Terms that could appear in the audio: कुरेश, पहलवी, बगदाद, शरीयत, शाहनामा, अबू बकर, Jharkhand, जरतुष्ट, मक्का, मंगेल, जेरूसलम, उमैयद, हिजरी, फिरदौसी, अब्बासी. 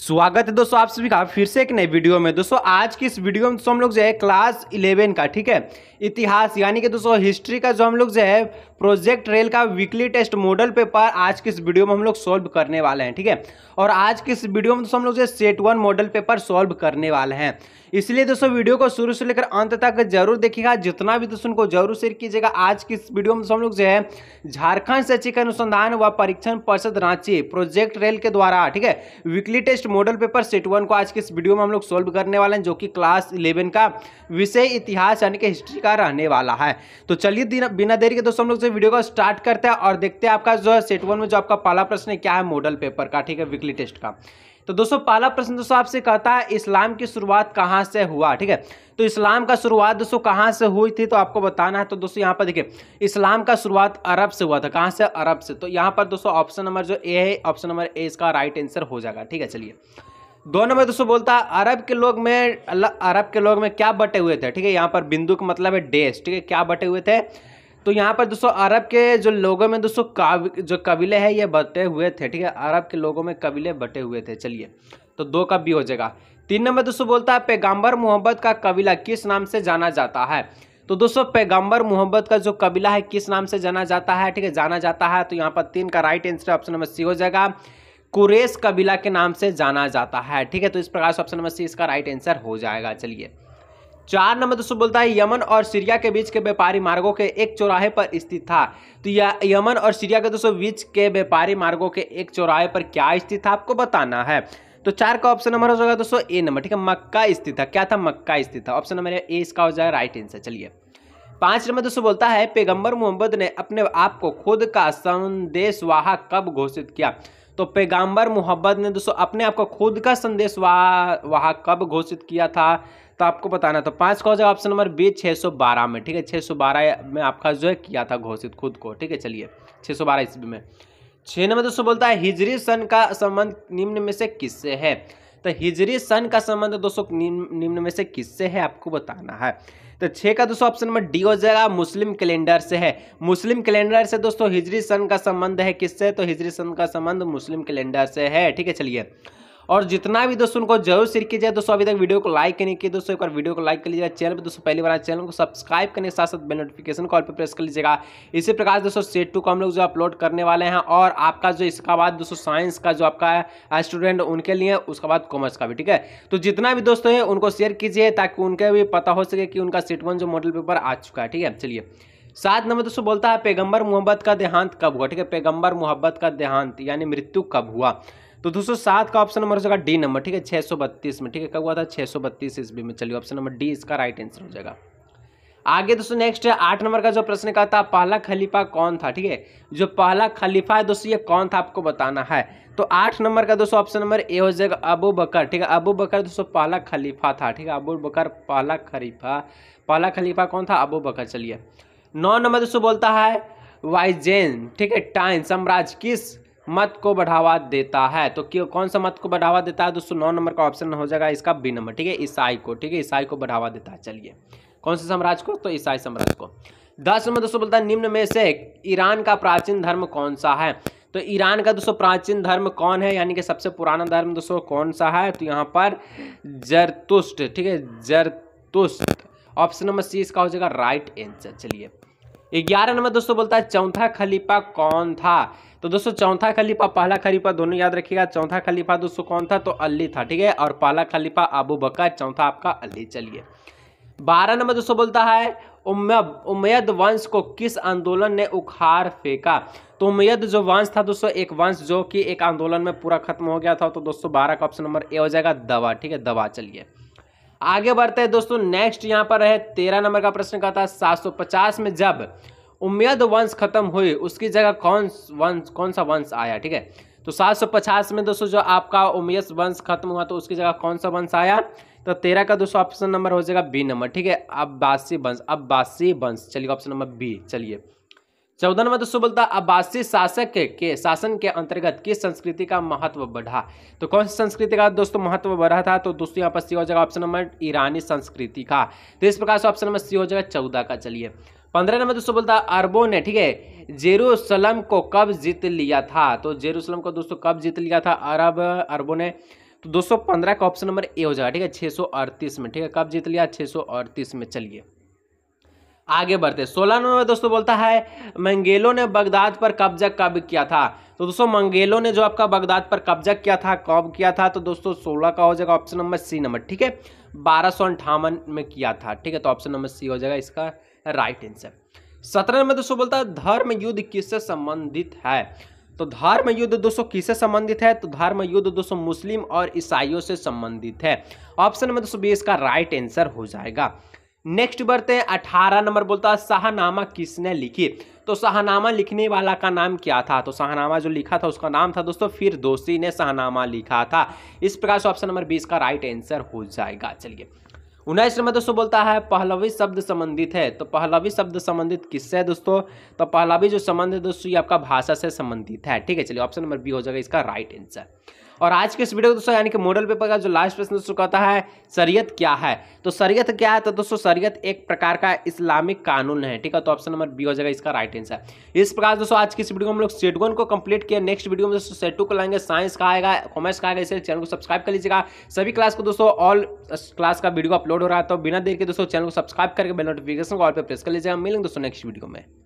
स्वागत है दोस्तों आप सभी का फिर से एक नए वीडियो में। दोस्तों आज की इस वीडियो में दोस्तों हम लोग जो है क्लास 11 का ठीक है इतिहास यानी कि दोस्तों हिस्ट्री का जो हम लोग जो है प्रोजेक्ट रेल का वीकली टेस्ट मॉडल पेपर आज की इस वीडियो में हम लोग सॉल्व करने वाले हैं ठीक है। और आज की इस वीडियो में दोस्तों हम लोग जो है सेट 1 मॉडल पेपर सॉल्व करने वाले हैं, इसलिए दोस्तों वीडियो को शुरू से लेकर अंत तक जरूर देखिएगा। जितना भी दोस्तों को जरूर शेयर कीजिएगा। आज की इस वीडियो में हम लोग जो है झारखंड शैक्षिक अनुसंधान व परीक्षण परिषद रांची प्रोजेक्ट रेल के द्वारा ठीक है weekly test model paper set 1 को आज के इस वीडियो में हम लोग सॉल्व करने वाले हैं, जो कि क्लास 11 का विषय इतिहास यानी कि हिस्ट्री का रहने वाला है। तो चलिए बिना देरी के दोस्तों हम लोग जो वीडियो को स्टार्ट करते हैं और देखते हैं आपका जो है सेट 1 में जो आपका पहला प्रश्न है क्या है मॉडल पेपर का ठीक है वीकली टेस्ट का। तो दोस्तों पहला प्रश्न दोस्तों आपसे कहता है इस्लाम की शुरुआत कहाँ से हुआ ठीक है। तो इस्लाम का शुरुआत दोस्तों कहाँ से हुई थी तो आपको बताना है। तो दोस्तों यहाँ पर देखिए इस्लाम का शुरुआत अरब से हुआ था। कहाँ से? अरब से। तो यहाँ पर दोस्तों ऑप्शन नंबर जो ए है ऑप्शन नंबर ए इसका राइट आंसर हो जाएगा ठीक है। चलिए दो नंबर दोस्तों बोलता है अरब के लोग में क्या बटे हुए थे ठीक है। यहाँ पर बिंदु का मतलब है डैश ठीक है क्या बटे हुए थे। तो यहाँ पर दोस्तों अरब के जो लोगों में दोस्तों जो कबीले हैं ये बटे हुए थे ठीक है। अरब के लोगों में कबीले बटे हुए थे। चलिए तो 2 का बी हो जाएगा। 3 नंबर दोस्तों बोलता है पैगंबर मोहम्मद का कबीला किस नाम से जाना जाता है। तो दोस्तों पैगंबर मोहम्मद का जो कबीला है किस नाम से जाना जाता है ठीक है जाना जाता है। तो यहाँ पर 3 का right answer option number C हो जाएगा। कुरेश कबीला के नाम से जाना जाता है ठीक है। तो इस प्रकार से ऑप्शन नंबर सी इसका राइट आंसर हो जाएगा। चलिए 4 नंबर दोस्तों बोलता है यमन और सीरिया के बीच के व्यापारी मार्गों के एक चौराहे पर स्थित था। तो यमन और सीरिया के दोस्तों बीच के व्यापारी मार्गों के एक चौराहे पर क्या स्थित था आपको बताना है। तो 4 का ऑप्शन नंबर हो जाएगा दोस्तों ए नंबर ठीक है मक्का स्थित था। क्या था? मक्का स्थित था। ऑप्शन नंबर ए इसका हो जाएगा राइट आंसर। चलिए 5 नंबर दोस्तों बोलता है पैगम्बर मोहम्मद ने अपने आप को खुद का संदेशवाहक कब घोषित किया। तो पैगंबर मोहम्मद ने दोस्तों अपने आप को खुद का संदेशवाहक कब घोषित किया था तो आपको बताना। तो 5 का हो जाएगा ऑप्शन नंबर बी 612 में ठीक है 612 में आपका जो है किया था घोषित खुद को ठीक है। चलिए 612 ईस्वी में। 6 नंबर दोस्तों बोलता है हिजरी सन का संबंध निम्न में से किससे है। तो हिजरी सन का संबंध दोस्तों निम्न में से किससे है आपको बताना है। तो 6 का दोस्तों ऑप्शन नंबर डी हो जाएगा मुस्लिम कैलेंडर से है। मुस्लिम कैलेंडर से दोस्तों हिजरी सन का संबंध है किससे। तो हिजरी सन का संबंध मुस्लिम कैलेंडर से है ठीक है। चलिए और जितना भी दोस्तों उनको जरूर शेयर कीजिए। दोस्तों अभी तक वीडियो को लाइक नहीं किया दोस्तों एक बार वीडियो को लाइक कर लीजिएगा। चैनल पर दोस्तों पहली बार चैनल को सब्सक्राइब करने के साथ साथ बेल नोटिफिकेशन कॉल पर प्रेस कर लीजिएगा। इसी प्रकार दोस्तों सेट 2 को हम लोग जो अपलोड करने वाले हैं और आपका जो इसका बाद दोस्तों साइंस का जो आपका स्टूडेंट उनके लिए उसका बाद कॉमर्स का भी ठीक है। तो जितना भी दोस्तों है उनको शेयर कीजिए ताकि उनके भी पता हो सके कि उनका सेट 1 जो मॉडल पेपर आ चुका है ठीक है। चलिए 7 नंबर दोस्तों बोलता है पैगंबर मोहम्मद का देहांत कब हुआ ठीक है। पैगंबर मोहम्मद का देहांत यानी मृत्यु कब हुआ। तो दोस्तों 7 का ऑप्शन नंबर हो जाएगा डी नंबर ठीक है 632 में ठीक है कब हुआ था 632 ईस्वी में। चलिए ऑप्शन नंबर डी इसका राइट आंसर हो जाएगा। आगे दोस्तों नेक्स्ट है 8 नंबर का जो प्रश्न का था पहला खलीफा कौन था ठीक है। जो पहला खलीफा है दोस्तों ये कौन था आपको बताना है। तो 8 नंबर का दोस्तों ऑप्शन नंबर ए हो जाएगा अबू बकर ठीक है। अबू बकर दोस्तों पहला खलीफा था ठीक है। अबू बकर पहला खलीफा कौन था? अबू बकर। चलिए 9 नंबर दोस्तों बोलता है वाइजेन ठीक है टाइन साम्राज्य किस मत को बढ़ावा देता है। तो क्यों कौन सा मत को बढ़ावा देता है दोस्तों 9 नंबर का ऑप्शन हो जाएगा इसका बी नंबर ठीक है ईसाई को ठीक है ईसाई को बढ़ावा देता है। चलिए कौन से साम्राज्य को? तो ईसाई साम्राज्य को। 10 नंबर दोस्तों बोलता है निम्न में से ईरान का प्राचीन धर्म कौन सा है। तो ईरान का दोस्तों प्राचीन धर्म कौन है यानी कि सबसे पुराना धर्म दोस्तों कौन सा है। तो यहाँ पर जरतुष्ट ठीक है जरतुष्ट ऑप्शन नंबर सी इसका हो जाएगा राइट आंसर। चलिए 11 नंबर दोस्तों बोलता है चौथा खलीफा कौन था। तो दोस्तों चौथा खलीफा पहला खलीफा दोनों याद रखिएगा। चौथा खलीफा दोस्तों कौन था? तो अली था ठीक है। और पहला खलीफा अबू बकर चौथा आपका अली। चलिए 12 नंबर दोस्तों बोलता है उमैयद वंश को किस आंदोलन ने उखाड़ फेंका। तो उमैयद जो वंश था दोस्तों एक वंश जो कि एक आंदोलन में पूरा खत्म हो गया था। तो दोस्तों 12 का ऑप्शन नंबर ए हो जाएगा दवा ठीक है दवा। चलिए आगे बढ़ते हैं दोस्तों नेक्स्ट यहाँ पर है 13 नंबर का प्रश्न का था 750 में जब उमैयद वंश खत्म हुई उसकी जगह कौन सा वंश आया ठीक है। तो 750 में दोस्तों जो आपका उमैयद वंश खत्म हुआ तो उसकी जगह कौन सा वंश आया। तो 13 का दोस्तों ऑप्शन नंबर हो जाएगा बी नंबर ठीक है अब्बासी वंश। चलिए ऑप्शन नंबर बी। चलिए 14 नंबर दोस्तों बोलता है अब्बासी शासक के शासन के अंतर्गत किस संस्कृति का महत्व बढ़ा। तो कौन सी संस्कृति का दोस्तों महत्व बढ़ा था। तो दोस्तों यहाँ पर सी हो जाएगा ऑप्शन नंबर ईरानी संस्कृति का। तो इस प्रकार से ऑप्शन नंबर सी हो जाएगा 14 का। चलिए 15 नंबर दोस्तों बोलता है अरबों ने ठीक है जेरूसलम को कब जीत लिया था। तो जेरूसलम को दोस्तों कब जीत लिया था अरबों ने। तो 215 का ऑप्शन नंबर ए हो जाएगा, ठीक है, 638 में। ठीक है, कब जीत लिया? 638 में। चलिए आगे बढ़ते। 16 नंबर में दोस्तों बोलता है मंगेलों ने बगदाद पर कब्जा कब किया था? तो दोस्तों मंगेलों ने जो आपका बगदाद पर कब्जा किया था कब किया था? तो दोस्तों 16 का हो जाएगा ऑप्शन नंबर सी नंबर, ठीक है, 1258 में किया था। ठीक है, तो ऑप्शन नंबर सी हो जाएगा इसका राइट आंसर। 17 नंबर दोस्तों बोलता है धर्म युद्ध किससे संबंधित है? तो धर्म युद्ध दोस्तों किससे संबंधित है? तो धर्म युद्ध दोस्तों मुस्लिम और ईसाइयों से संबंधित है। ऑप्शन नंबर दोस्तों बी इसका राइट आंसर हो जाएगा। नेक्स्ट बढ़ते हैं। 18 नंबर बोलता है शाहनामा किसने लिखी? तो शाहनामा लिखने वाला का नाम क्या था? तो शाहनामा जो लिखा था उसका नाम था दोस्तों फिरदौसी ने शाहनामा लिखा था। इस प्रकार से ऑप्शन नंबर 20 का राइट आंसर हो जाएगा। चलिए 19 नंबर दोस्तों बोलता है पहलवी शब्द संबंधित है। तो पहलवी शब्द संबंधित किससे है दोस्तों? तो पहलवी जो संबंध है दोस्तों ये आपका भाषा से संबंधित है। ठीक है, चलिए ऑप्शन नंबर बी हो जाएगा इसका राइट आंसर। और आज के इस वीडियो दोस्तों यानी कि मॉडल पेपर का जो लास्ट प्रश्न दोस्तों कहता है शरीयत क्या है? तो शरीयत क्या है? तो दोस्तों शरीयत एक प्रकार का इस्लामिक कानून है। ठीक है, तो ऑप्शन नंबर बी हो जाएगा इसका राइट आंसर। इस प्रकार दोस्तों आज की इस वीडियो में हम लोग सेट 1 को कंप्लीट किया। नेक्स्ट वीडियो में दोस्तों सेट 2 को लाएंगे। साइंस का आएगा, कॉमर्स का आएगा, इसलिए चैनल को सब्सक्राइब कर लीजिएगा। सभी क्लास को दोस्तों ऑल क्लास का वीडियो अपलोड हो रहा है, तो बिना देर के दोस्तों चैनल को सब्सक्राइब करके बेल नोटिफिकेशन को ऑल पर प्रेस कर लीजिएगा। मिलेंगे दोस्तों नेक्स्ट वीडियो में।